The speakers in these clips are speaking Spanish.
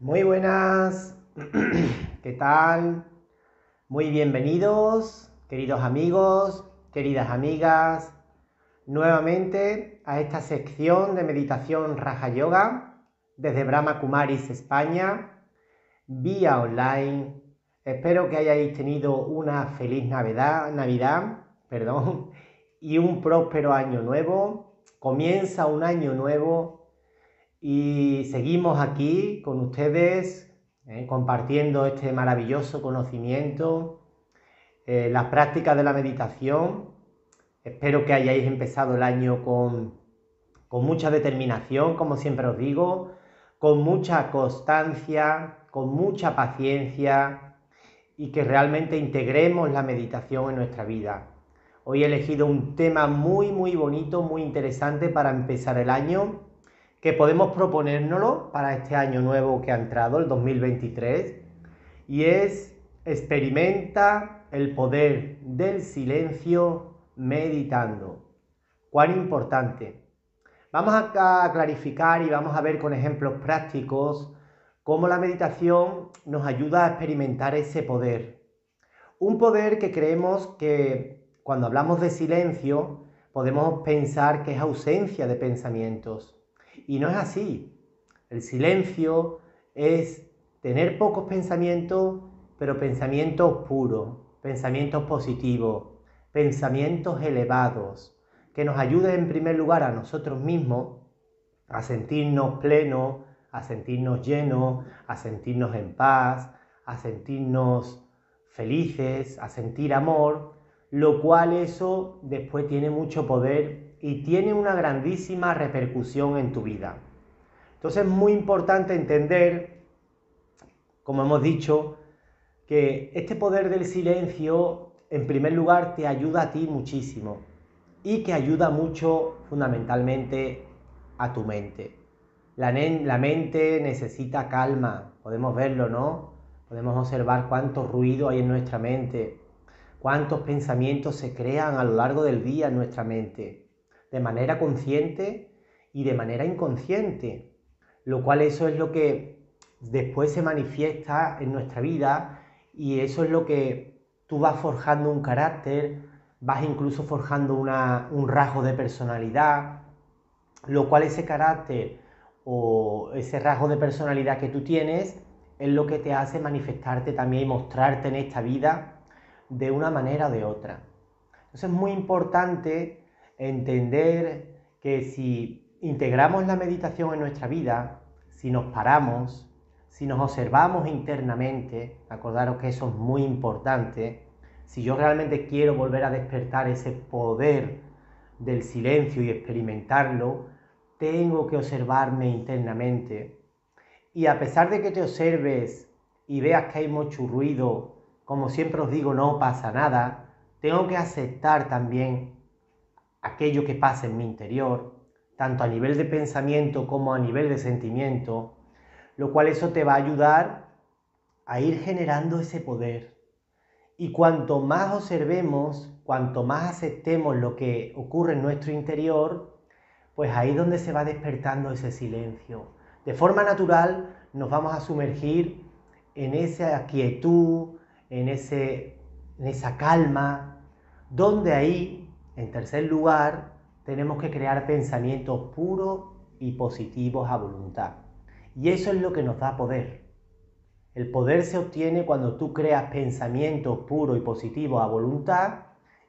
Muy buenas, ¿qué tal? Muy bienvenidos, queridos amigos, queridas amigas, nuevamente a esta sección de meditación Raja Yoga desde Brahma Kumaris España, vía online. Espero que hayáis tenido una feliz Navidad y un próspero año nuevo. Comienza un año nuevo. Y seguimos aquí con ustedes, compartiendo este maravilloso conocimiento, las prácticas de la meditación. Espero que hayáis empezado el año con mucha determinación, como siempre os digo, con mucha constancia, con mucha paciencia y que realmente integremos la meditación en nuestra vida. Hoy he elegido un tema muy bonito, muy interesante para empezar el año, que podemos proponérnoslo para este año nuevo que ha entrado, el 2023, y es: experimenta el poder del silencio meditando. ¿Cuán importante? Vamos a clarificar y vamos a ver con ejemplos prácticos cómo la meditación nos ayuda a experimentar ese poder. Un poder que creemos que cuando hablamos de silencio podemos pensar que es ausencia de pensamientos. Y no es así. El silencio es tener pocos pensamientos, pero pensamientos puros, pensamientos positivos, pensamientos elevados, que nos ayuden en primer lugar a nosotros mismos a sentirnos plenos, a sentirnos llenos, a sentirnos en paz, a sentirnos felices, a sentir amor, lo cual eso después tiene mucho poder y tiene una grandísima repercusión en tu vida. Entonces es muy importante entender, como hemos dicho, que este poder del silencio, en primer lugar, te ayuda a ti muchísimo y que ayuda mucho, fundamentalmente, a tu mente. La mente necesita calma, podemos verlo, ¿no? Podemos observar cuánto ruido hay en nuestra mente, cuántos pensamientos se crean a lo largo del día en nuestra mente, de manera consciente y de manera inconsciente, lo cual eso es lo que después se manifiesta en nuestra vida y eso es lo que tú vas forjando un carácter, vas incluso forjando un rasgo de personalidad, lo cual ese carácter o ese rasgo de personalidad que tú tienes es lo que te hace manifestarte también y mostrarte en esta vida de una manera o de otra. Entonces es muy importante entender que si integramos la meditación en nuestra vida, si nos paramos, si nos observamos internamente, acordaros que eso es muy importante, si yo realmente quiero volver a despertar ese poder del silencio y experimentarlo, tengo que observarme internamente. Y a pesar de que te observes y veas que hay mucho ruido, como siempre os digo, no pasa nada, tengo que aceptar también aquello que pasa en mi interior, tanto a nivel de pensamiento como a nivel de sentimiento, lo cual eso te va a ayudar a ir generando ese poder. Y cuanto más observemos, cuanto más aceptemos lo que ocurre en nuestro interior, pues ahí es donde se va despertando ese silencio. De forma natural nos vamos a sumergir en esa quietud, en esa calma, donde ahí, en tercer lugar, tenemos que crear pensamientos puros y positivos a voluntad. Y eso es lo que nos da poder. El poder se obtiene cuando tú creas pensamientos puros y positivos a voluntad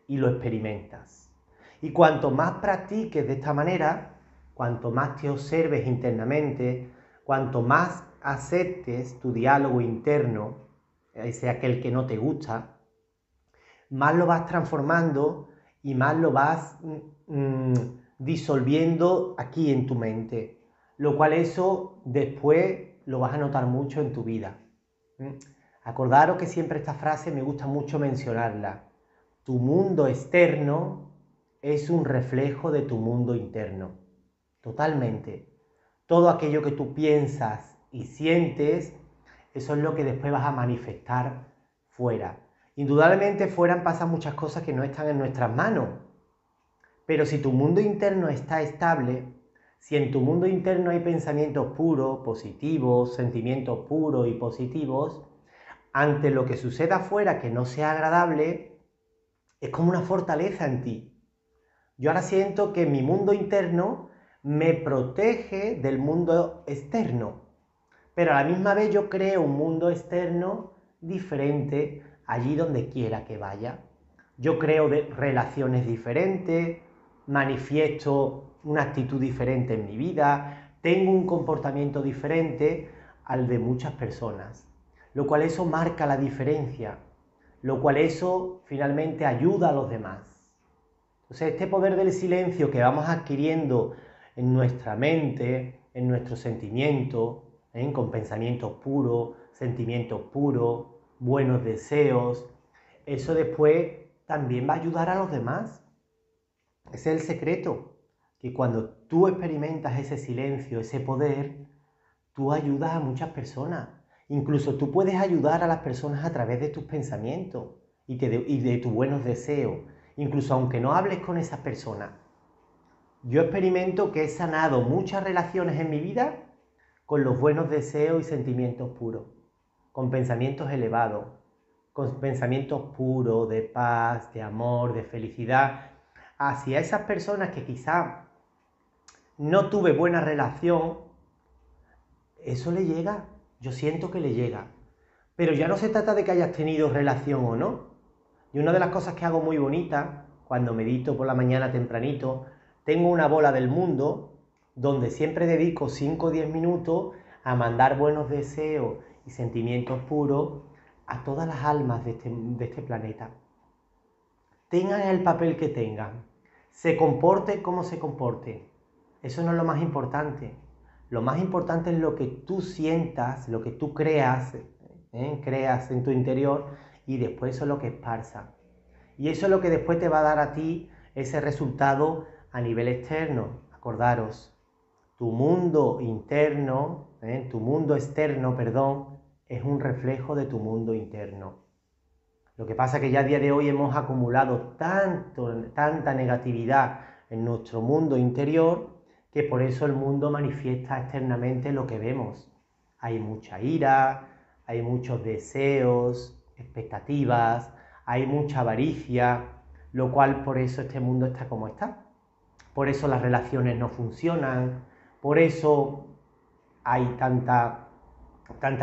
y lo experimentas. Y cuanto más practiques de esta manera, cuanto más te observes internamente, cuanto más aceptes tu diálogo interno, ese aquel que no te gusta, más lo vas transformando y más lo vas disolviendo aquí en tu mente, lo cual eso después lo vas a notar mucho en tu vida. Acordaros que siempre esta frase me gusta mucho mencionarla: tu mundo externo es un reflejo de tu mundo interno. Totalmente. Todo aquello que tú piensas y sientes, eso es lo que después vas a manifestar fuera. Indudablemente fuera pasan muchas cosas que no están en nuestras manos, pero si tu mundo interno está estable, Si en tu mundo interno hay pensamientos puros, positivos, sentimientos puros y positivos, ante lo que suceda afuera que no sea agradable, es como una fortaleza en ti. Yo ahora siento que mi mundo interno me protege del mundo externo, pero a la misma vez yo creo un mundo externo diferente allí donde quiera que vaya. Yo creo relaciones diferentes, manifiesto una actitud diferente en mi vida, tengo un comportamiento diferente al de muchas personas, lo cual eso marca la diferencia, lo cual eso finalmente ayuda a los demás. Entonces este poder del silencio que vamos adquiriendo en nuestra mente, en nuestro sentimiento, con pensamientos puros, sentimientos puros, buenos deseos, eso después también va a ayudar a los demás. Ese es el secreto, que cuando tú experimentas ese silencio, ese poder, tú ayudas a muchas personas. Incluso tú puedes ayudar a las personas a través de tus pensamientos y de tus buenos deseos, incluso aunque no hables con esas personas. Yo experimento que he sanado muchas relaciones en mi vida con los buenos deseos y sentimientos puros, con pensamientos elevados, con pensamientos puros, de paz, de amor, de felicidad, hacia esas personas que quizá no tuve buena relación. Eso le llega, yo siento que le llega, pero ya no se trata de que hayas tenido relación o no. Y una de las cosas que hago muy bonita, cuando medito por la mañana tempranito, tengo una bola del mundo donde siempre dedico 5 o 10 minutos a mandar buenos deseos y sentimientos puros a todas las almas de este planeta. Tengan el papel que tengan, se comporte como se comporte, eso no es lo más importante. Lo más importante es lo que tú sientas, lo que tú creas, creas en tu interior, y después eso es lo que esparza. Y eso es lo que después te va a dar a ti ese resultado a nivel externo. Acordaros, tu mundo interno, tu mundo externo, perdón, es un reflejo de tu mundo interno. Lo que pasa es que ya a día de hoy hemos acumulado tanta negatividad en nuestro mundo interior, que por eso el mundo manifiesta externamente lo que vemos. Hay mucha ira, hay muchos deseos, expectativas, hay mucha avaricia, lo cual por eso este mundo está como está. Por eso las relaciones no funcionan, por eso hay tanta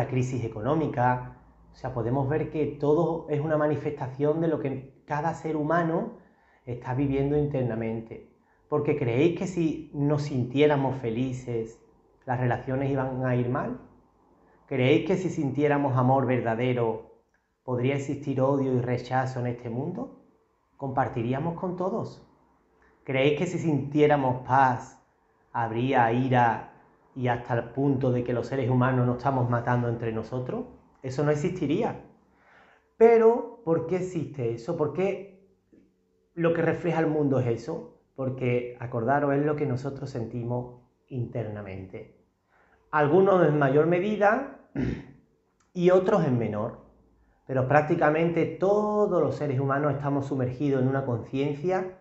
crisis económica. O sea, podemos ver que todo es una manifestación de lo que cada ser humano está viviendo internamente. Porque ¿creéis que si nos sintiéramos felices, las relaciones iban a ir mal? ¿Creéis que si sintiéramos amor verdadero, podría existir odio y rechazo en este mundo? ¿Compartiríamos con todos? ¿Creéis que si sintiéramos paz, habría ira y hasta el punto de que los seres humanos nos estamos matando entre nosotros? Eso no existiría. Pero ¿por qué existe eso? ¿Por qué lo que refleja el mundo es eso? Porque, acordaros, es lo que nosotros sentimos internamente. Algunos en mayor medida y otros en menor. Pero prácticamente todos los seres humanos estamos sumergidos en una conciencia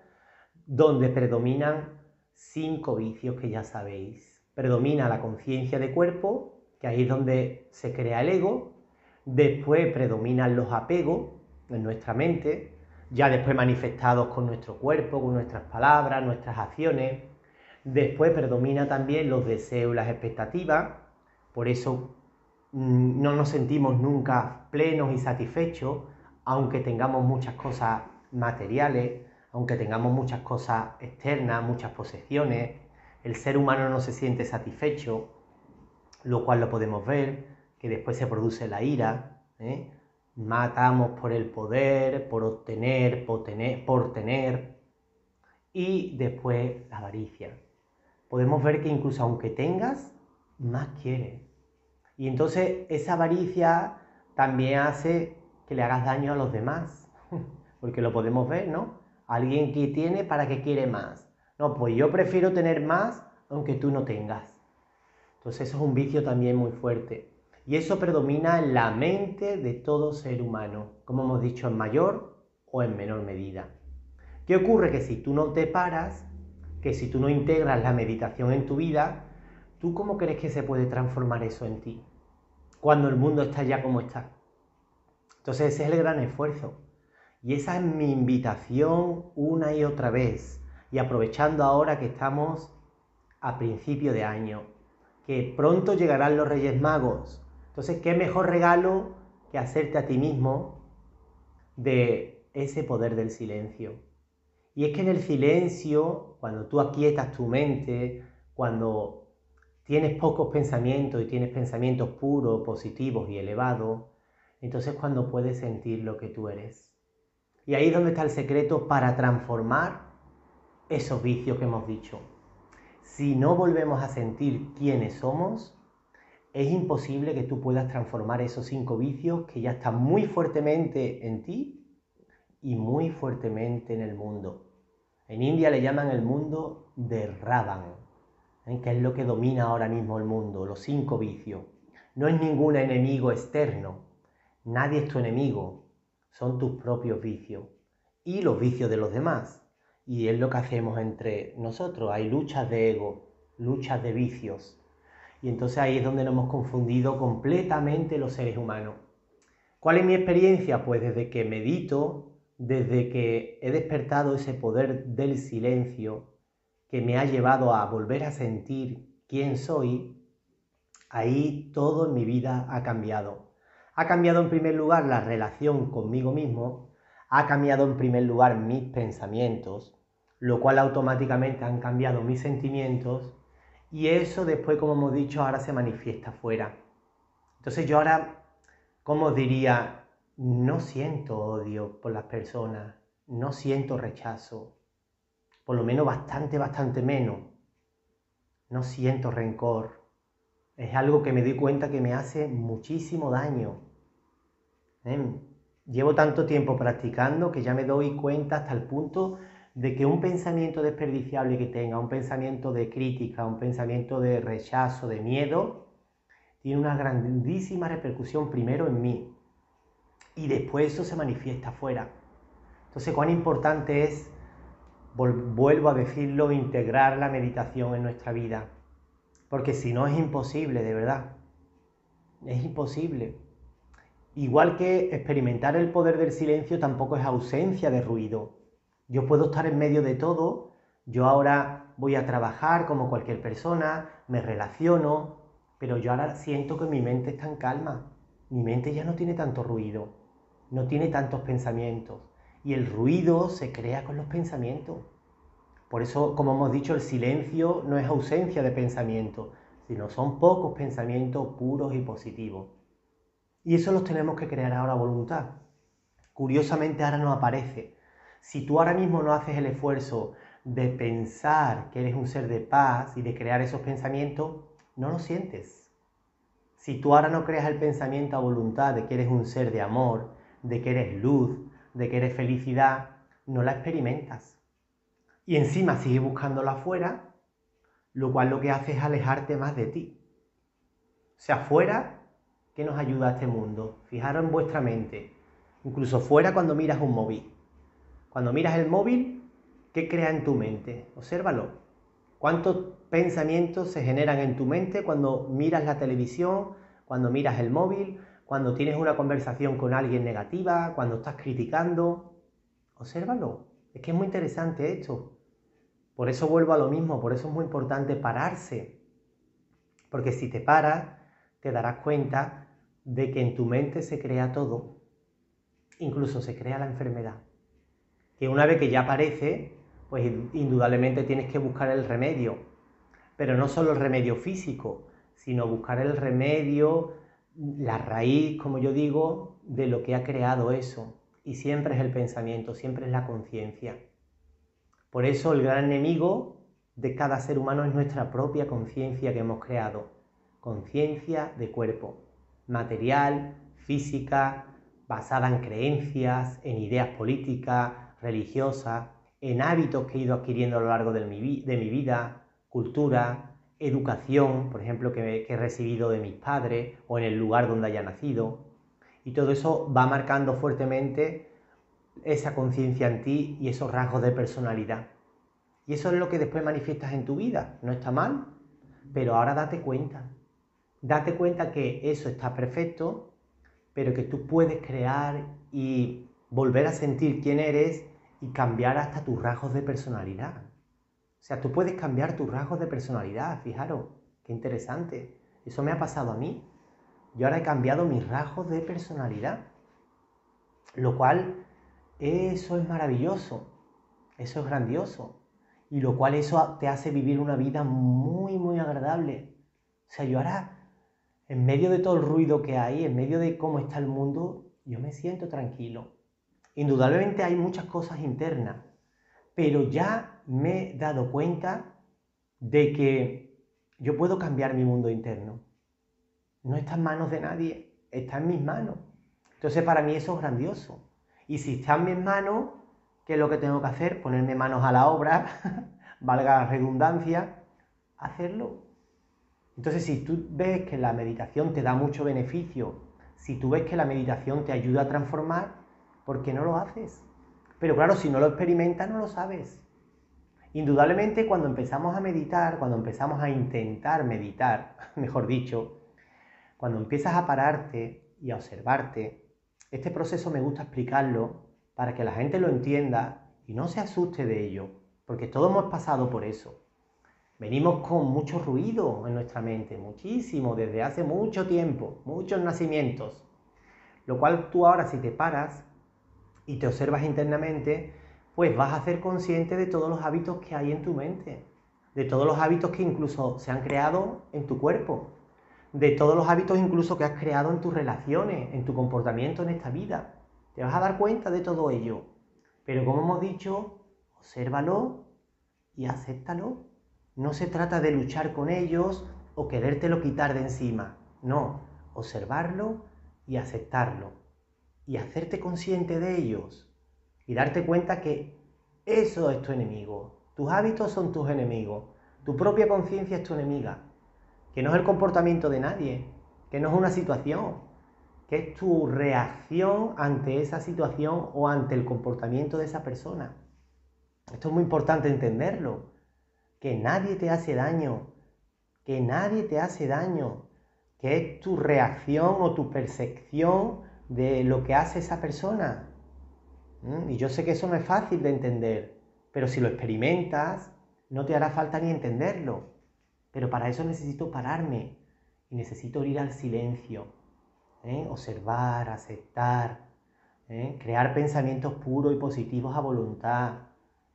donde predominan 5 vicios que ya sabéis. Predomina la conciencia de cuerpo, que ahí es donde se crea el ego. Después predominan los apegos en nuestra mente, ya después manifestados con nuestro cuerpo, con nuestras palabras, nuestras acciones. Después predomina también los deseos y las expectativas. Por eso no nos sentimos nunca plenos y satisfechos, aunque tengamos muchas cosas materiales, aunque tengamos muchas cosas externas, muchas posesiones. El ser humano no se siente satisfecho, lo cual lo podemos ver, que después se produce la ira, matamos por el poder, por obtener, por tener, y después la avaricia. Podemos ver que incluso aunque tengas, más quieres. Y entonces esa avaricia también hace que le hagas daño a los demás, porque lo podemos ver, ¿no? Alguien que tiene, ¿para qué quiere más? No, pues yo prefiero tener más aunque tú no tengas. Entonces eso es un vicio también muy fuerte. Y eso predomina en la mente de todo ser humano, como hemos dicho, en mayor o en menor medida. ¿Qué ocurre? Que si tú no te paras, que si tú no integras la meditación en tu vida, ¿tú cómo crees que se puede transformar eso en ti? Cuando el mundo está ya como está. Entonces ese es el gran esfuerzo. Y esa es mi invitación una y otra vez. Y aprovechando ahora que estamos a principio de año, que pronto llegarán los Reyes Magos. Entonces, ¿qué mejor regalo que hacerte a ti mismo de ese poder del silencio? Y es que en el silencio, cuando tú aquietas tu mente, cuando tienes pocos pensamientos y tienes pensamientos puros, positivos y elevados, entonces cuando puedes sentir lo que tú eres. Y ahí es donde está el secreto para transformar esos vicios que hemos dicho. Si no volvemos a sentir quiénes somos, es imposible que tú puedas transformar esos 5 vicios que ya están muy fuertemente en ti y muy fuertemente en el mundo. En India le llaman el mundo de Ravan, que es lo que domina ahora mismo el mundo, los 5 vicios. No es ningún enemigo externo, nadie es tu enemigo, son tus propios vicios y los vicios de los demás. Y es lo que hacemos entre nosotros, hay luchas de ego, luchas de vicios. Y entonces ahí es donde nos hemos confundido completamente los seres humanos. ¿Cuál es mi experiencia? Pues desde que medito, desde que he despertado ese poder del silencio, que me ha llevado a volver a sentir quién soy, ahí todo en mi vida ha cambiado. Ha cambiado en primer lugar la relación conmigo mismo, ha cambiado en primer lugar mis pensamientos, lo cual automáticamente han cambiado mis sentimientos, y eso después, como hemos dicho, ahora se manifiesta afuera. Entonces yo ahora, como os diría, no siento odio por las personas, no siento rechazo, por lo menos bastante menos. No siento rencor. Es algo que me doy cuenta que me hace muchísimo daño. Llevo tanto tiempo practicando que ya me doy cuenta hasta el punto de que un pensamiento desperdiciable que tenga, un pensamiento de crítica, un pensamiento de rechazo, de miedo, tiene una grandísima repercusión primero en mí y después eso se manifiesta afuera. Entonces, cuán importante es, vuelvo a decirlo, integrar la meditación en nuestra vida, porque si no es imposible, de verdad, es imposible. Igual que experimentar el poder del silencio tampoco es ausencia de ruido. Yo puedo estar en medio de todo, yo ahora voy a trabajar como cualquier persona, me relaciono, pero yo ahora siento que mi mente está en calma, mi mente ya no tiene tanto ruido, no tiene tantos pensamientos. Y el ruido se crea con los pensamientos. Por eso, como hemos dicho, el silencio no es ausencia de pensamiento, sino son pocos pensamientos puros y positivos. Y eso los tenemos que crear ahora a voluntad. Curiosamente ahora nos aparece. Si tú ahora mismo no haces el esfuerzo de pensar que eres un ser de paz y de crear esos pensamientos, no lo sientes. Si tú ahora no creas el pensamiento a voluntad de que eres un ser de amor, de que eres luz, de que eres felicidad, no la experimentas. Y encima sigues buscándola afuera, lo cual lo que hace es alejarte más de ti. O sea, fuera, ¿qué nos ayuda a este mundo? Fijaros en vuestra mente. Incluso fuera cuando miras un móvil. Cuando miras el móvil, ¿qué crea en tu mente? Obsérvalo. ¿Cuántos pensamientos se generan en tu mente cuando miras la televisión, cuando miras el móvil, cuando tienes una conversación con alguien negativa, cuando estás criticando? Obsérvalo. Es que es muy interesante esto. Por eso vuelvo a lo mismo, por eso es muy importante pararse. Porque si te paras, te darás cuenta de que en tu mente se crea todo. Incluso se crea la enfermedad. Que una vez que ya aparece, pues indudablemente tienes que buscar el remedio. Pero no solo el remedio físico, sino buscar el remedio, la raíz, como yo digo, de lo que ha creado eso. Y siempre es el pensamiento, siempre es la conciencia. Por eso el gran enemigo de cada ser humano es nuestra propia conciencia que hemos creado. Conciencia de cuerpo, material, física, basada en creencias, en ideas políticas, religiosas, en hábitos que he ido adquiriendo a lo largo de mi vida, cultura, educación, por ejemplo, que he recibido de mis padres o en el lugar donde haya nacido. Y todo eso va marcando fuertemente esa conciencia en ti y esos rasgos de personalidad. Y eso es lo que después manifiestas en tu vida. No está mal, pero ahora date cuenta. Date cuenta que eso está perfecto, pero que tú puedes crear y volver a sentir quién eres y cambiar hasta tus rasgos de personalidad. O sea, tú puedes cambiar tus rasgos de personalidad, fijaros, qué interesante. Eso me ha pasado a mí. Yo ahora he cambiado mis rasgos de personalidad, lo cual, eso es maravilloso, eso es grandioso, y lo cual eso te hace vivir una vida muy, muy agradable. O sea, yo ahora, en medio de todo el ruido que hay, en medio de cómo está el mundo, yo me siento tranquilo. Indudablemente hay muchas cosas internas, pero ya me he dado cuenta de que yo puedo cambiar mi mundo interno. No está en manos de nadie, está en mis manos. Entonces para mí eso es grandioso. Y si está en mis manos, ¿qué es lo que tengo que hacer? Ponerme manos a la obra, valga la redundancia, hacerlo. Entonces si tú ves que la meditación te da mucho beneficio, si tú ves que la meditación te ayuda a transformar, ¿por qué no lo haces? Pero claro, si no lo experimentas, no lo sabes. Indudablemente cuando empezamos a meditar, cuando empezamos a intentar meditar, mejor dicho, cuando empiezas a pararte y a observarte, este proceso me gusta explicarlo para que la gente lo entienda y no se asuste de ello, porque todos hemos pasado por eso. Venimos con mucho ruido en nuestra mente, muchísimo, desde hace mucho tiempo, muchos nacimientos, lo cual tú ahora si te paras y te observas internamente, pues vas a ser consciente de todos los hábitos que hay en tu mente, de todos los hábitos que incluso se han creado en tu cuerpo, de todos los hábitos incluso que has creado en tus relaciones, en tu comportamiento en esta vida. Te vas a dar cuenta de todo ello. Pero como hemos dicho, obsérvalo y acéptalo. No se trata de luchar con ellos o querértelo quitar de encima. No, observarlo y aceptarlo. Y hacerte consciente de ellos. Y darte cuenta que eso es tu enemigo. Tus hábitos son tus enemigos. Tu propia conciencia es tu enemiga. Que no es el comportamiento de nadie, que no es una situación, que es tu reacción ante esa situación o ante el comportamiento de esa persona. Esto es muy importante entenderlo, que nadie te hace daño, que nadie te hace daño, que es tu reacción o tu percepción de lo que hace esa persona. Y yo sé que eso no es fácil de entender, pero si lo experimentas, no te hará falta ni entenderlo. Pero para eso necesito pararme y necesito ir al silencio, observar, aceptar, crear pensamientos puros y positivos a voluntad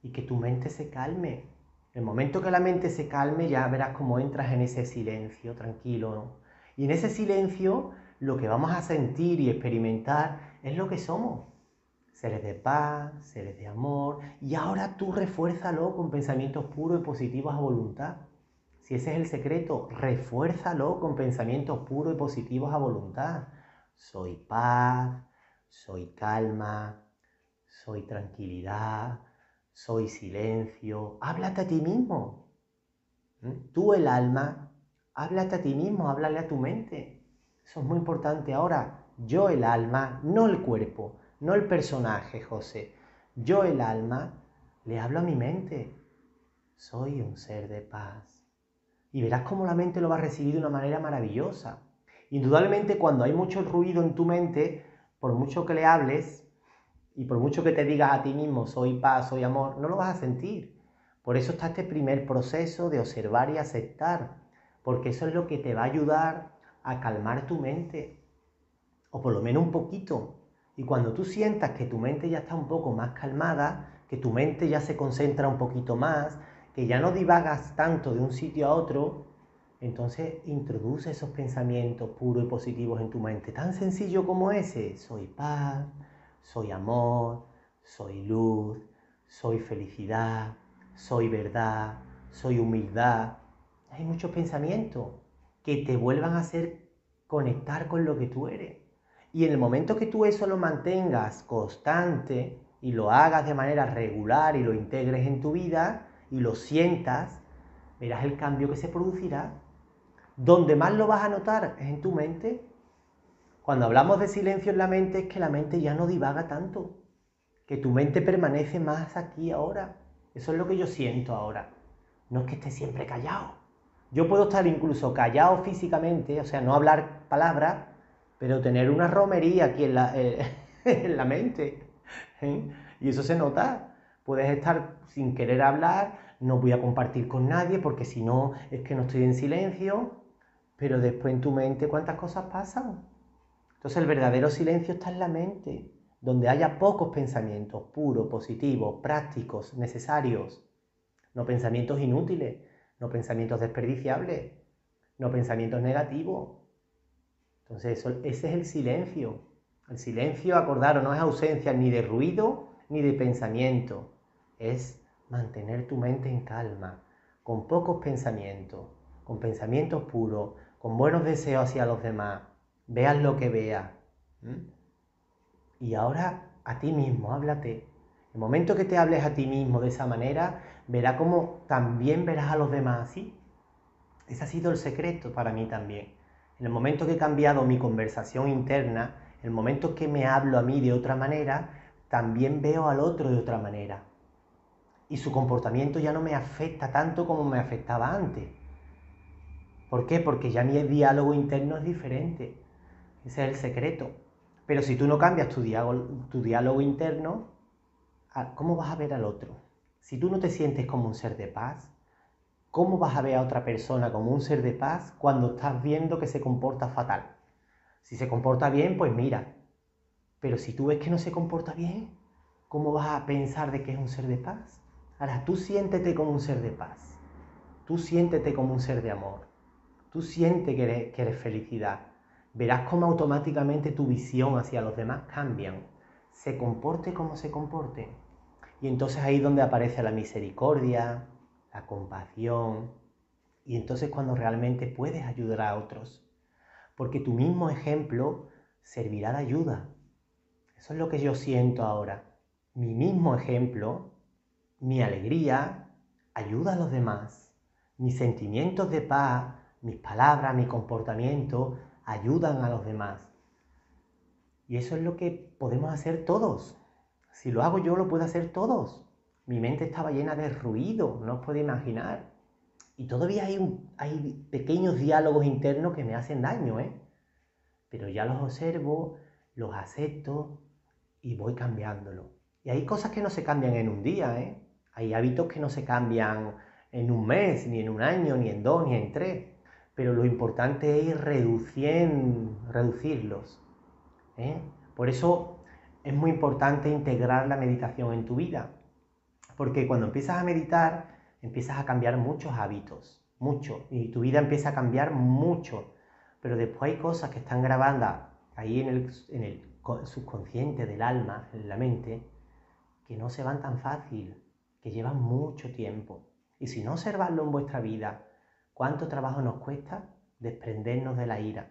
y que tu mente se calme. El momento que la mente se calme ya verás cómo entras en ese silencio tranquilo, ¿no? Y en ese silencio lo que vamos a sentir y experimentar es lo que somos. Seres de paz, seres de amor, y ahora tú refuérzalo con pensamientos puros y positivos a voluntad. Si ese es el secreto, refuérzalo con pensamientos puros y positivos a voluntad. Soy paz, soy calma, soy tranquilidad, soy silencio. Háblate a ti mismo. Tú, el alma, háblate a ti mismo, háblale a tu mente. Eso es muy importante. Ahora, yo, el alma, no el cuerpo, no el personaje, José. Yo, el alma, le hablo a mi mente. Soy un ser de paz. Y verás cómo la mente lo va a recibir de una manera maravillosa. Indudablemente cuando hay mucho ruido en tu mente, por mucho que le hables y por mucho que te digas a ti mismo, soy paz, soy amor, no lo vas a sentir. Por eso está este primer proceso de observar y aceptar, porque eso es lo que te va a ayudar a calmar tu mente, o por lo menos un poquito. Y cuando tú sientas que tu mente ya está un poco más calmada, que tu mente ya se concentra un poquito más, que ya no divagas tanto de un sitio a otro, entonces introduce esos pensamientos puros y positivos en tu mente. Tan sencillo como ese, soy paz, soy amor, soy luz, soy felicidad, soy verdad, soy humildad. Hay muchos pensamientos que te vuelvan a hacer conectar con lo que tú eres. Y en el momento que tú eso lo mantengas constante y lo hagas de manera regular y lo integres en tu vida, y lo sientas, verás el cambio que se producirá. Donde más lo vas a notar es en tu mente. Cuando hablamos de silencio en la mente es que la mente ya no divaga tanto, que tu mente permanece más aquí ahora, Eso es lo que yo siento ahora. No es que esté siempre callado. Yo puedo estar incluso callado físicamente, o sea, no hablar palabras, pero tener una romería aquí en la mente. ¿Eh? Y eso se nota. Puedes estar sin querer hablar, no voy a compartir con nadie porque si no es que no estoy en silencio, pero después en tu mente cuántas cosas pasan. Entonces el verdadero silencio está en la mente, donde haya pocos pensamientos puros, positivos, prácticos, necesarios. No pensamientos inútiles, no pensamientos desperdiciables, no pensamientos negativos. Entonces ese es el silencio. El silencio, acordaros, no es ausencia ni de ruido ni de pensamiento. Es mantener tu mente en calma, con pocos pensamientos, con pensamientos puros, con buenos deseos hacia los demás. Veas lo que veas. ¿Mm? Y ahora a ti mismo, háblate. El momento que te hables a ti mismo de esa manera, verás cómo también verás a los demás así. Ese ha sido el secreto para mí también. En el momento que he cambiado mi conversación interna, en el momento que me hablo a mí de otra manera, también veo al otro de otra manera. Y su comportamiento ya no me afecta tanto como me afectaba antes. ¿Por qué? Porque ya mi diálogo interno es diferente. Ese es el secreto. Pero si tú no cambias tu diálogo interno, ¿cómo vas a ver al otro? Si tú no te sientes como un ser de paz, ¿cómo vas a ver a otra persona como un ser de paz cuando estás viendo que se comporta fatal? Si se comporta bien, pues mira. Pero si tú ves que no se comporta bien, ¿cómo vas a pensar de que es un ser de paz? Ahora, tú siéntete como un ser de paz. Tú siéntete como un ser de amor. Tú sientes que eres felicidad. Verás cómo automáticamente tu visión hacia los demás cambian. Se comporte como se comporte. Y entonces ahí es donde aparece la misericordia, la compasión. Y entonces cuando realmente puedes ayudar a otros. Porque tu mismo ejemplo servirá de ayuda. Eso es lo que yo siento ahora. Mi mismo ejemplo, mi alegría, ayuda a los demás. Mis sentimientos de paz, mis palabras, mi comportamiento ayudan a los demás. Y eso es lo que podemos hacer todos. Si lo hago yo, lo puedo hacer todos. Mi mente estaba llena de ruido, no os podéis imaginar. Y todavía hay pequeños diálogos internos que me hacen daño, ¿eh? Pero ya los observo, los acepto y voy cambiándolo. Y hay cosas que no se cambian en un día, ¿eh? Hay hábitos que no se cambian en un mes, ni en un año, ni en 2, ni en 3. Pero lo importante es reducirlos. ¿Eh? Por eso es muy importante integrar la meditación en tu vida. Porque cuando empiezas a meditar, empiezas a cambiar muchos hábitos. Mucho. Y tu vida empieza a cambiar mucho. Pero después hay cosas que están grabadas ahí en el subconsciente del alma, en la mente, que no se van tan fácil, que llevan mucho tiempo. Y si no observadlo en vuestra vida, ¿cuánto trabajo nos cuesta desprendernos de la ira?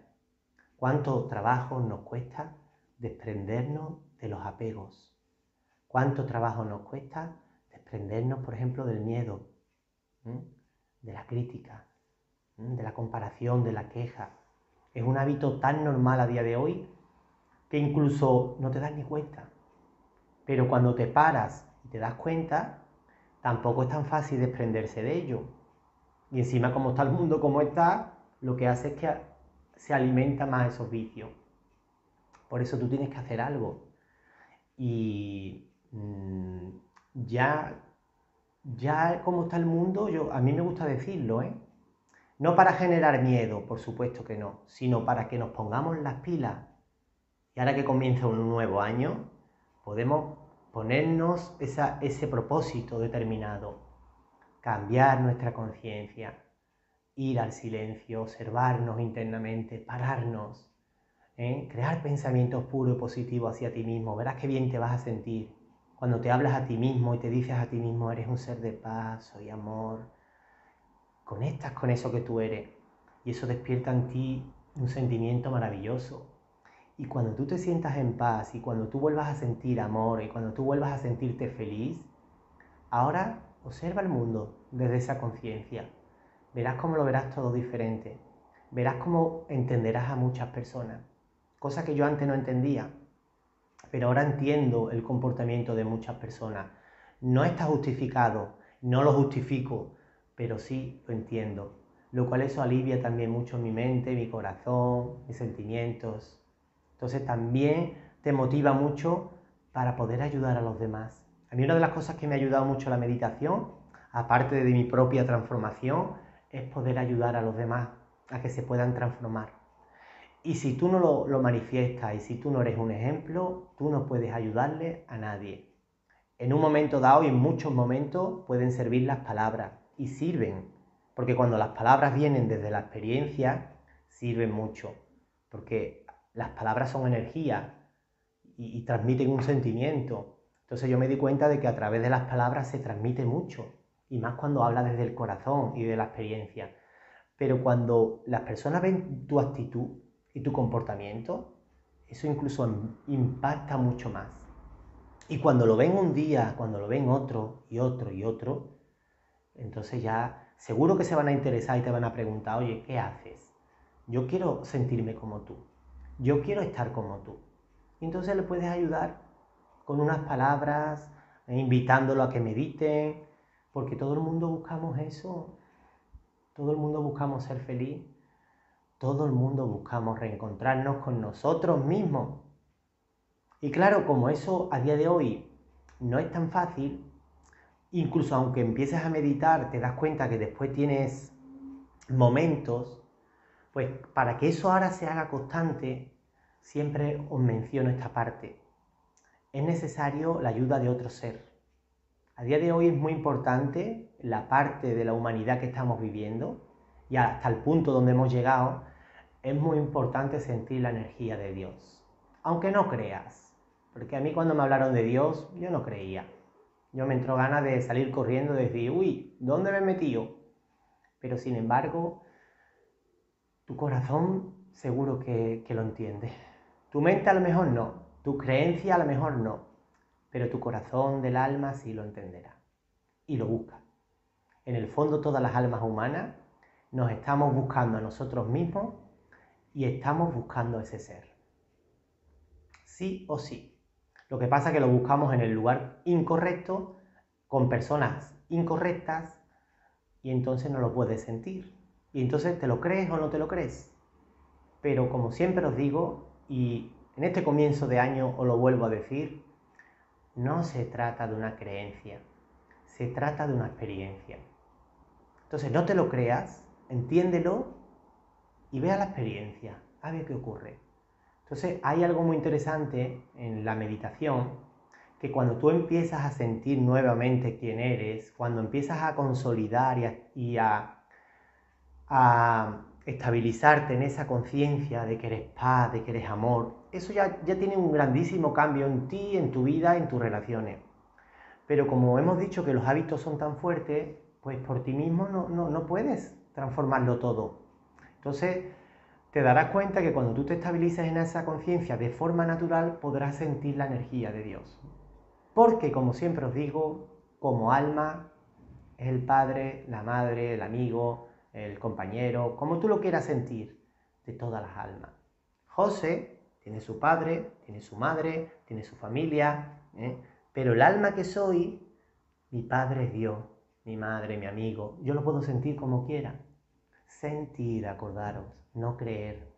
¿Cuánto trabajo nos cuesta desprendernos de los apegos? ¿Cuánto trabajo nos cuesta desprendernos, por ejemplo, del miedo, de la crítica, de la comparación, de la queja? Es un hábito tan normal a día de hoy que incluso no te das ni cuenta. Pero cuando te paras y te das cuenta, tampoco es tan fácil desprenderse de ello. Y encima, como está el mundo, como está, lo que hace es que se alimenta más esos vicios. Por eso tú tienes que hacer algo. Y ya como está el mundo, a mí me gusta decirlo, ¿eh? No para generar miedo, por supuesto que no, sino para que nos pongamos las pilas. Y ahora que comienza un nuevo año, podemos ponernos ese propósito determinado. Cambiar nuestra conciencia, ir al silencio, observarnos internamente, pararnos, ¿eh? Crear pensamientos puros y positivos hacia ti mismo. Verás qué bien te vas a sentir cuando te hablas a ti mismo y te dices a ti mismo: eres un ser de paz, soy amor. Conectas con eso que tú eres y eso despierta en ti un sentimiento maravilloso. Y cuando tú te sientas en paz y cuando tú vuelvas a sentir amor y cuando tú vuelvas a sentirte feliz, ahora observa el mundo desde esa conciencia. Verás cómo lo verás todo diferente. Verás cómo entenderás a muchas personas. Cosa que yo antes no entendía. Pero ahora entiendo el comportamiento de muchas personas. No está justificado, no lo justifico, pero sí lo entiendo, lo cual eso alivia también mucho mi mente, mi corazón, mis sentimientos. Entonces también te motiva mucho para poder ayudar a los demás. A mí una de las cosas que me ha ayudado mucho la meditación, aparte de mi propia transformación, es poder ayudar a los demás a que se puedan transformar. Y si tú no lo manifiestas y si tú no eres un ejemplo, tú no puedes ayudarle a nadie. En un momento dado y en muchos momentos pueden servir las palabras, y sirven, porque cuando las palabras vienen desde la experiencia, sirven mucho, porque las palabras son energía y transmiten un sentimiento. Entonces yo me di cuenta de que a través de las palabras se transmite mucho, y más cuando habla desde el corazón y de la experiencia. Pero cuando las personas ven tu actitud y tu comportamiento, eso incluso impacta mucho más. Y cuando lo ven un día, cuando lo ven otro y otro y otro, entonces ya seguro que se van a interesar y te van a preguntar, oye, ¿qué haces? Yo quiero sentirme como tú, yo quiero estar como tú. Y entonces le puedes ayudar con unas palabras, invitándolo a que mediten, porque todo el mundo buscamos eso, todo el mundo buscamos ser feliz, todo el mundo buscamos reencontrarnos con nosotros mismos. Y claro, como eso a día de hoy no es tan fácil, incluso aunque empieces a meditar, te das cuenta que después tienes momentos, pues para que eso ahora se haga constante, siempre os menciono esta parte. Es necesario la ayuda de otro ser. A día de hoy es muy importante la parte de la humanidad que estamos viviendo, y hasta el punto donde hemos llegado, es muy importante sentir la energía de Dios. Aunque no creas, porque a mí cuando me hablaron de Dios, yo no creía. Yo me entró ganas de salir corriendo y decir, uy, ¿dónde me he metido? Pero sin embargo, tu corazón seguro que lo entiende. Tu mente a lo mejor no, tu creencia a lo mejor no, pero tu corazón del alma sí lo entenderá y lo busca. En el fondo todas las almas humanas nos estamos buscando a nosotros mismos y estamos buscando ese ser. Sí o sí. Lo que pasa es que lo buscamos en el lugar incorrecto, con personas incorrectas, y entonces no lo puedes sentir. Y entonces te lo crees o no te lo crees. Pero como siempre os digo, y en este comienzo de año os lo vuelvo a decir, no se trata de una creencia, se trata de una experiencia. Entonces no te lo creas, entiéndelo y vea la experiencia, a ver qué ocurre. Entonces hay algo muy interesante en la meditación, que cuando tú empiezas a sentir nuevamente quién eres, cuando empiezas a consolidar y a estabilizarte en esa conciencia de que eres paz, de que eres amor, eso ya tiene un grandísimo cambio en ti, en tu vida, en tus relaciones. Pero como hemos dicho que los hábitos son tan fuertes, pues por ti mismo no puedes transformarlo todo. Entonces te darás cuenta que cuando tú te estabilizas en esa conciencia de forma natural, podrás sentir la energía de Dios. Porque, como siempre os digo, como alma, es el padre, la madre, el amigo, el compañero, como tú lo quieras sentir, de todas las almas. José tiene su padre, tiene su madre, tiene su familia, pero el alma que soy, mi padre es Dios, mi madre, mi amigo, yo lo puedo sentir como quiera. Sentir, acordaros, no creer.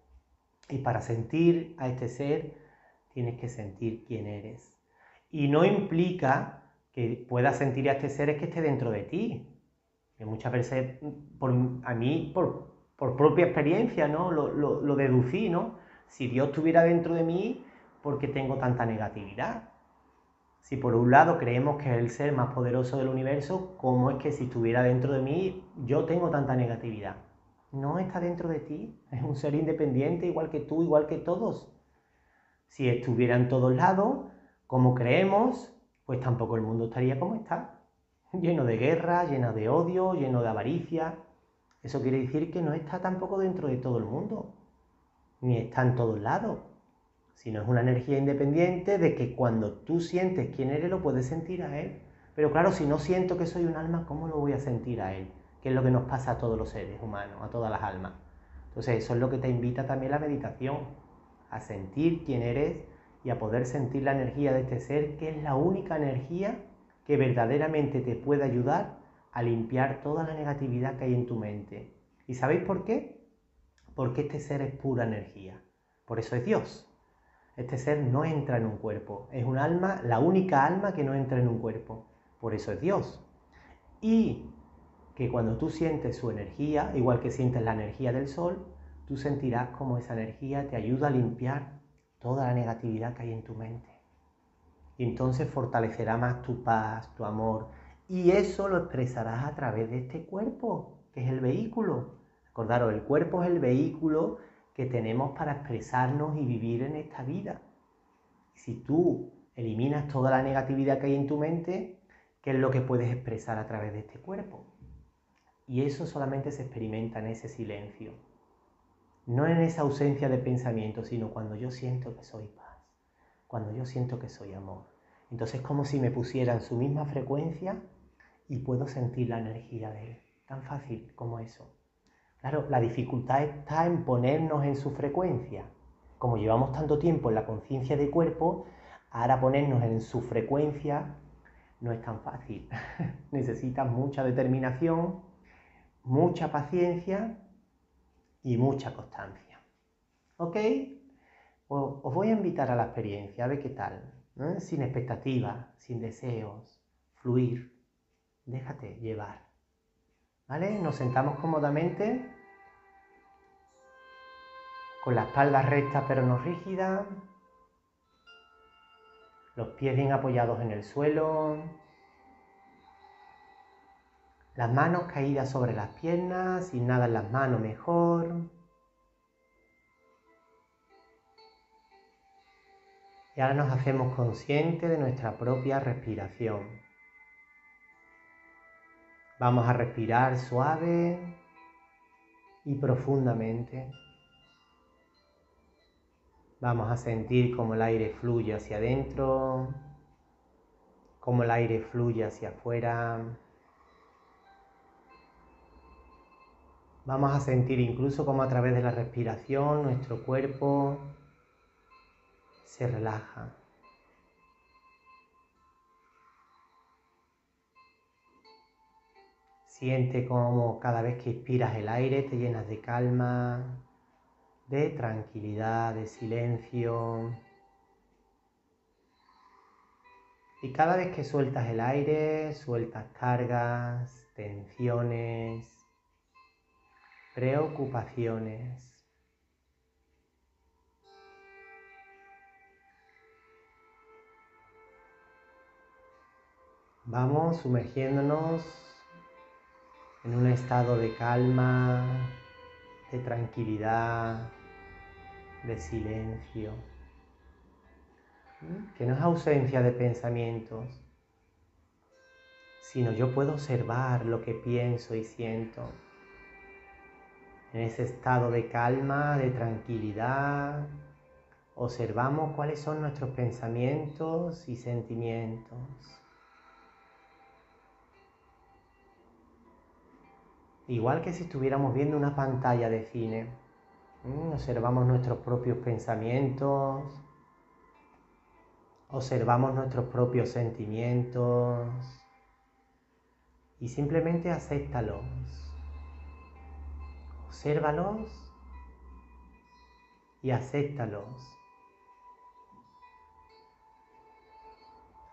Y para sentir a este ser, tienes que sentir quién eres. Y no implica que puedas sentir a este ser es que esté dentro de ti. Que muchas veces, a mí, por propia experiencia, ¿no? Lo deducí, ¿no? Si Dios estuviera dentro de mí, ¿por qué tengo tanta negatividad? Si por un lado creemos que es el ser más poderoso del universo, ¿cómo es que si estuviera dentro de mí, yo tengo tanta negatividad? No está dentro de ti, es un ser independiente, igual que tú, igual que todos. Si estuviera en todos lados, como creemos, pues tampoco el mundo estaría como está. Lleno de guerra, lleno de odio, lleno de avaricia. Eso quiere decir que no está tampoco dentro de todo el mundo, ni está en todos lados. Sino es una energía independiente de que cuando tú sientes quién eres, lo puedes sentir a él. Pero claro, si no siento que soy un alma, ¿cómo lo voy a sentir a él? Que es lo que nos pasa a todos los seres humanos, a todas las almas. Entonces eso es lo que te invita también la meditación, a sentir quién eres y a poder sentir la energía de este ser, que es la única energía que verdaderamente te pueda ayudar a limpiar toda la negatividad que hay en tu mente. ¿Y sabéis por qué? Porque este ser es pura energía. Por eso es Dios. Este ser no entra en un cuerpo. Es un alma, la única alma que no entra en un cuerpo. Por eso es Dios. Y que cuando tú sientes su energía, igual que sientes la energía del sol, tú sentirás como esa energía te ayuda a limpiar toda la negatividad que hay en tu mente. Y entonces fortalecerá más tu paz, tu amor. Y eso lo expresarás a través de este cuerpo, que es el vehículo. Acordaros, el cuerpo es el vehículo que tenemos para expresarnos y vivir en esta vida. Si tú eliminas toda la negatividad que hay en tu mente, ¿qué es lo que puedes expresar a través de este cuerpo? Y eso solamente se experimenta en ese silencio. No en esa ausencia de pensamiento, sino cuando yo siento que soy paz, cuando yo siento que soy amor. Entonces es como si me pusieran su misma frecuencia y puedo sentir la energía de él. Tan fácil como eso. Claro, la dificultad está en ponernos en su frecuencia. Como llevamos tanto tiempo en la conciencia del cuerpo, ahora ponernos en su frecuencia no es tan fácil. Necesitas mucha determinación, mucha paciencia y mucha constancia. ¿Ok? Os voy a invitar a la experiencia, a ver qué tal. ¿Eh? Sin expectativas, sin deseos, fluir. Déjate llevar. ¿Vale? Nos sentamos cómodamente, con la espalda recta pero no rígida, los pies bien apoyados en el suelo, las manos caídas sobre las piernas, sin nada en las manos mejor. Y ahora nos hacemos conscientes de nuestra propia respiración. Vamos a respirar suave y profundamente. Vamos a sentir cómo el aire fluye hacia adentro, cómo el aire fluye hacia afuera. Vamos a sentir incluso cómo a través de la respiración nuestro cuerpo se relaja. Siente cómo cada vez que inspiras el aire te llenas de calma, de tranquilidad, de silencio. Y cada vez que sueltas el aire, sueltas cargas, tensiones, preocupaciones. Vamos sumergiéndonos en un estado de calma, de tranquilidad, de silencio, que no es ausencia de pensamientos, sino yo puedo observar lo que pienso y siento. En ese estado de calma, de tranquilidad, observamos cuáles son nuestros pensamientos y sentimientos. Igual que si estuviéramos viendo una pantalla de cine, observamos nuestros propios pensamientos, observamos nuestros propios sentimientos y simplemente acéptalos. Obsérvalos y acéptalos.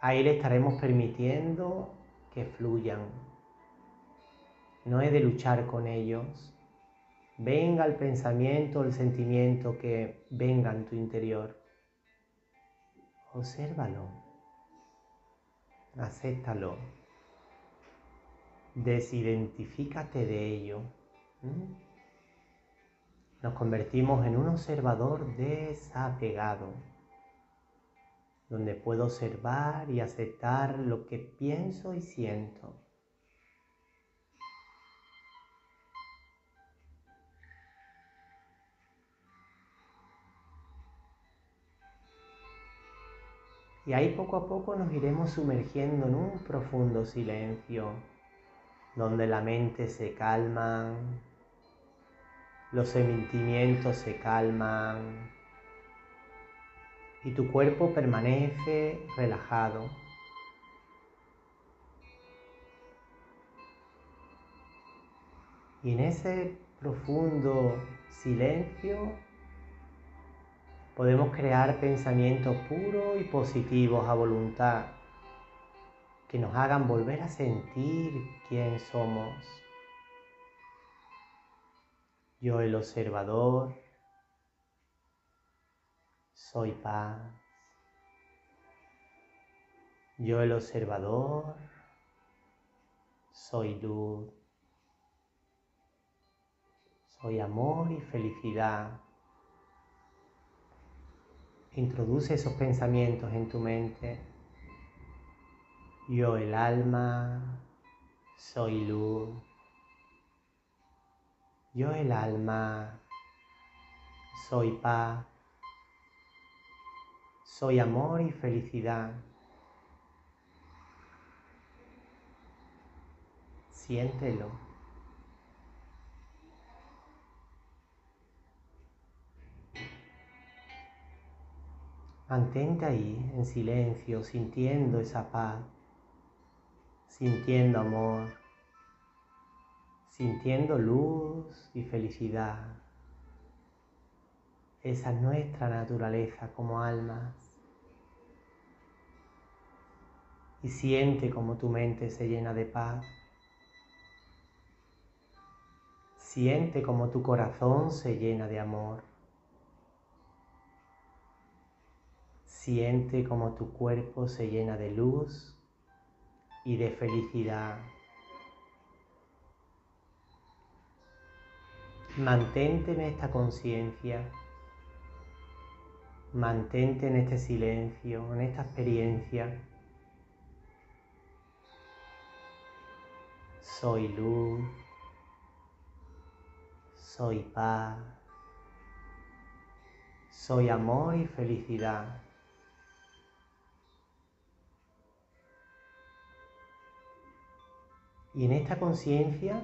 Ahí le estaremos permitiendo que fluyan. No es de luchar con ellos. Venga el pensamiento, el sentimiento que venga en tu interior. Obsérvalo. Acéptalo. Desidentifícate de ello. Nos convertimos en un observador desapegado, donde puedo observar y aceptar lo que pienso y siento. Y ahí poco a poco nos iremos sumergiendo en un profundo silencio, donde la mente se calma, los sentimientos se calman y tu cuerpo permanece relajado, Y en ese profundo silencio podemos crear pensamientos puros y positivos a voluntad que nos hagan volver a sentir quién somos. Yo, el observador, soy paz. Yo, el observador, soy luz. Soy amor y felicidad. Introduce esos pensamientos en tu mente. Yo, el alma, soy luz. Yo, el alma, soy paz. Soy amor y felicidad. Siéntelo. Mantente ahí, en silencio, sintiendo esa paz, sintiendo amor, sintiendo luz y felicidad. Esa es nuestra naturaleza como almas. Y siente como tu mente se llena de paz. Siente como tu corazón se llena de amor. Siente como tu cuerpo se llena de luz y de felicidad. Mantente en esta conciencia. Mantente en este silencio, en esta experiencia. Soy luz. Soy paz. Soy amor y felicidad. Y en esta conciencia,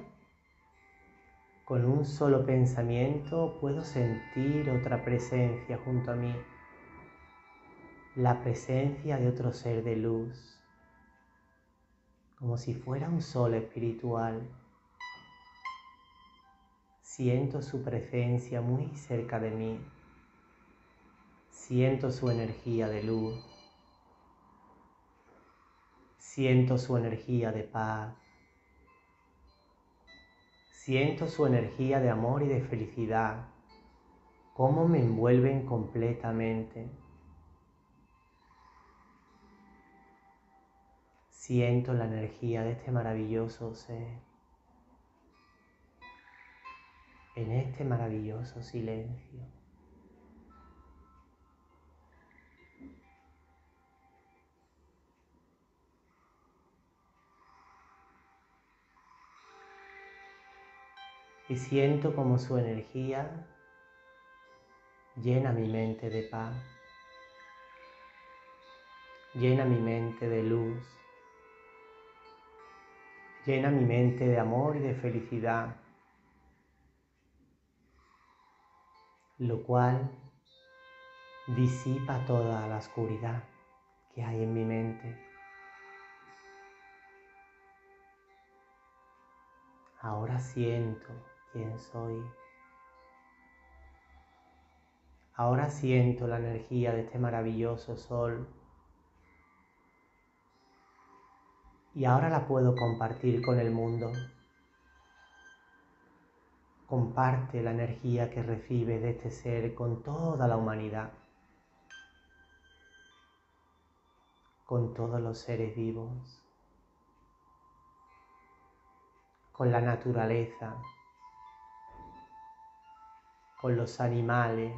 con un solo pensamiento, puedo sentir otra presencia junto a mí. La presencia de otro ser de luz. Como si fuera un sol espiritual. Siento su presencia muy cerca de mí. Siento su energía de luz. Siento su energía de paz. Siento su energía de amor y de felicidad, cómo me envuelven completamente. Siento la energía de este maravilloso ser, en este maravilloso silencio. Y siento como su energía llena mi mente de paz, llena mi mente de luz, llena mi mente de amor y de felicidad, lo cual disipa toda la oscuridad que hay en mi mente. Ahora siento quién soy. Ahora siento la energía de este maravilloso sol. Y ahora la puedo compartir con el mundo. Comparte la energía que recibes de este ser con toda la humanidad. Con todos los seres vivos. Con la naturaleza. Con los animales,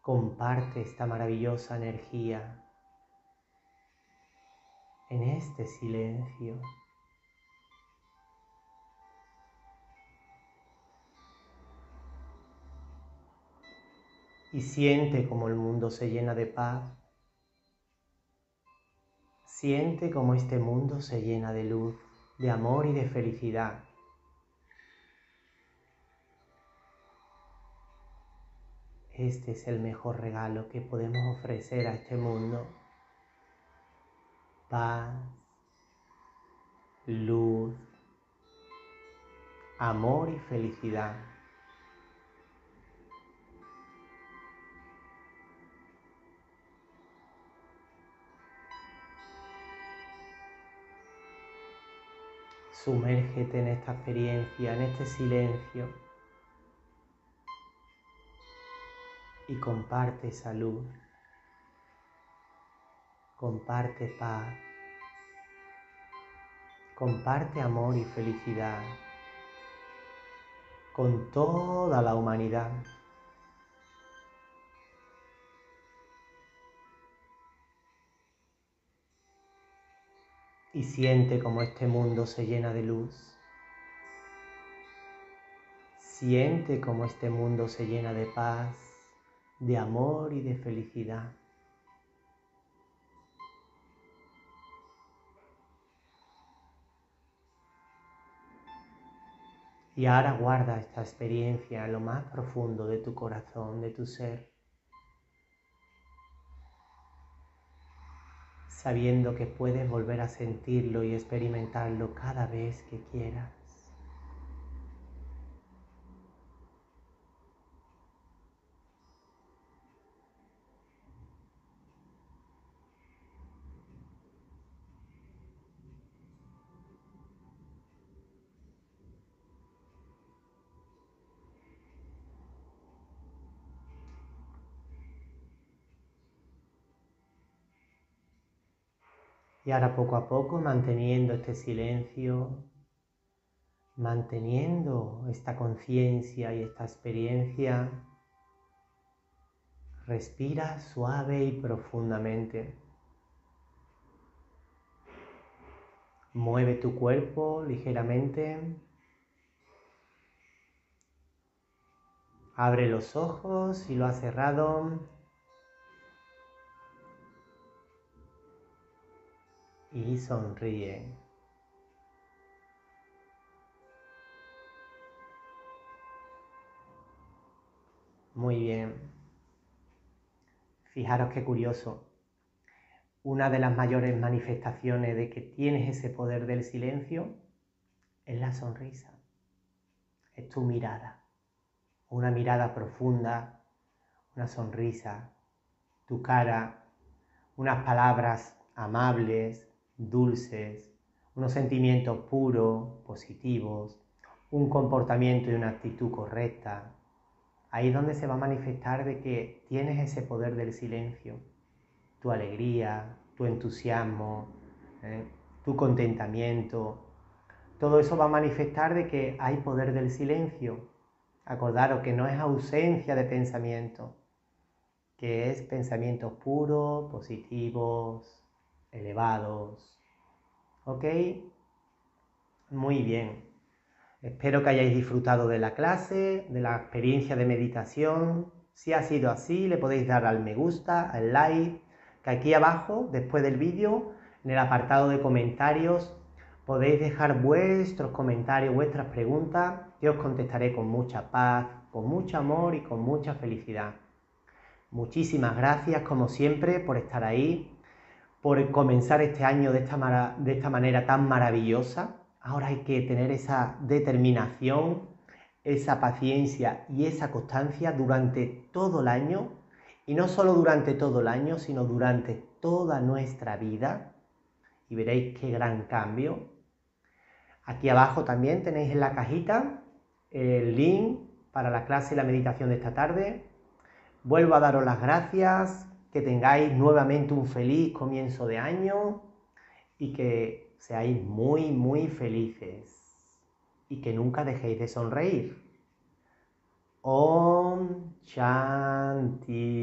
comparte esta maravillosa energía en este silencio. Y siente como el mundo se llena de paz, siente como este mundo se llena de luz, de amor y de felicidad. Este es el mejor regalo que podemos ofrecer a este mundo. Paz, luz, amor y felicidad. Sumérgete en esta experiencia, en este silencio, y comparte salud, comparte paz, comparte amor y felicidad con toda la humanidad. Y siente como este mundo se llena de luz. Siente como este mundo se llena de paz, de amor y de felicidad. Y ahora guarda esta experiencia en lo más profundo de tu corazón, de tu ser, sabiendo que puedes volver a sentirlo y experimentarlo cada vez que quieras. Y ahora poco a poco, manteniendo este silencio, manteniendo esta conciencia y esta experiencia, respira suave y profundamente. Mueve tu cuerpo ligeramente. Abre los ojos si lo has cerrado. Y sonríe. Muy bien. Fijaros qué curioso. Una de las mayores manifestaciones de que tienes ese poder del silencio es la sonrisa. Es tu mirada. Una mirada profunda, una sonrisa, tu cara, unas palabras amables, dulces, unos sentimientos puros, positivos, un comportamiento y una actitud correcta. Ahí es donde se va a manifestar de que tienes ese poder del silencio, tu alegría, tu entusiasmo, tu contentamiento. Todo eso va a manifestar de que hay poder del silencio. Acordaros que no es ausencia de pensamiento, que es pensamientos puros, positivos, elevados. ¿Ok? Muy bien. Espero que hayáis disfrutado de la clase, de la experiencia de meditación. Si ha sido así, le podéis dar al me gusta, al like, que aquí abajo, después del vídeo, en el apartado de comentarios, podéis dejar vuestros comentarios, vuestras preguntas, que os contestaré con mucha paz, con mucho amor y con mucha felicidad. Muchísimas gracias, como siempre, por estar ahí, por comenzar este año de esta manera tan maravillosa. Ahora hay que tener esa determinación, esa paciencia y esa constancia durante todo el año, y no solo durante todo el año, sino durante toda nuestra vida, y veréis qué gran cambio. Aquí abajo también tenéis en la cajita el link para la clase y la meditación de esta tarde. Vuelvo a daros las gracias. Que tengáis nuevamente un feliz comienzo de año y que seáis muy, muy felices. Y que nunca dejéis de sonreír. Om Shanti.